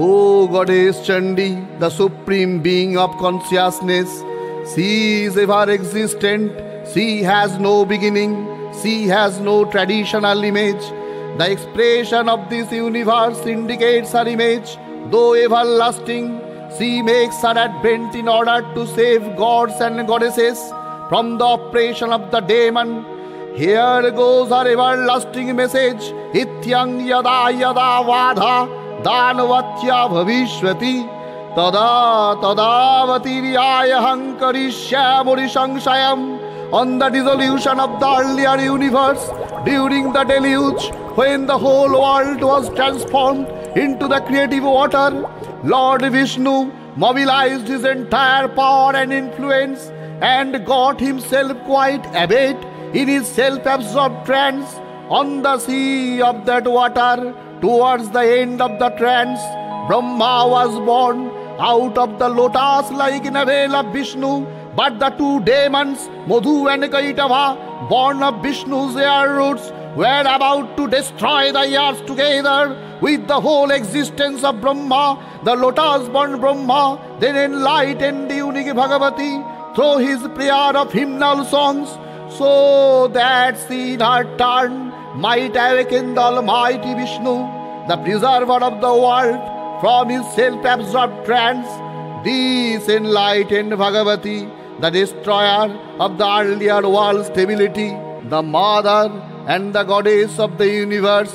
O Goddess Chandi, the Supreme Being of Consciousness, she is ever-existent, she has no beginning, she has no traditional image. The expression of this universe indicates her image, though everlasting. She makes her advent in order to save gods and goddesses from the oppression of the demon. Here goes her everlasting message, Ityang yada yada vadha danavatya bhavishvati tada tadavati riyayaham karishyamuri shangshayam. On the dissolution of the earlier universe, during the deluge, when the whole world was transformed into the creative water, Lord Vishnu mobilized his entire power and influence and got himself quite abate in his self-absorbed trance on the sea of that water. Towards the end of the trance, Brahma was born out of the lotus-like navel of Vishnu. But the two demons, Madhu and Kaitava, born of Vishnu's air roots, were about to destroy the earth together with the whole existence of Brahma. The lotus-born Brahma then enlightened the unique Bhagavati through his prayer of hymnal songs, so that she in her turn might awaken the Almighty Vishnu, the preserver of the world, from his self-absorbed trance. This enlightened Bhagavati, the destroyer of the earlier world's stability, the mother and the goddess of the universe,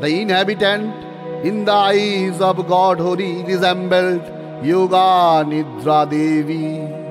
the inhabitant in the eyes of God Hari, resembled Yoga Nidra Devi.